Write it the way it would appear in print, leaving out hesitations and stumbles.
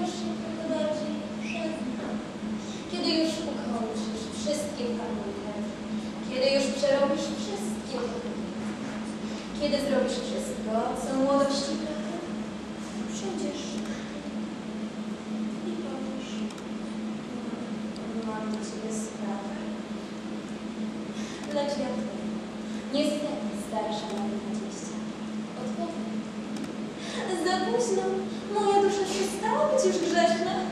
możesz się tylko dać przez nas. Kiedy już ukończysz wszystkie pamięte, kiedy już przerobisz wszystkie pamięte, kiedy zrobisz wszystko, co młodości pragnę, przyjdziesz i powiesz: mam do ciebie sprawę. Lecz ja ty, niestety, starsza na 20. Odpowiem. Za późno. Moja dusza przestała być już grzeszna.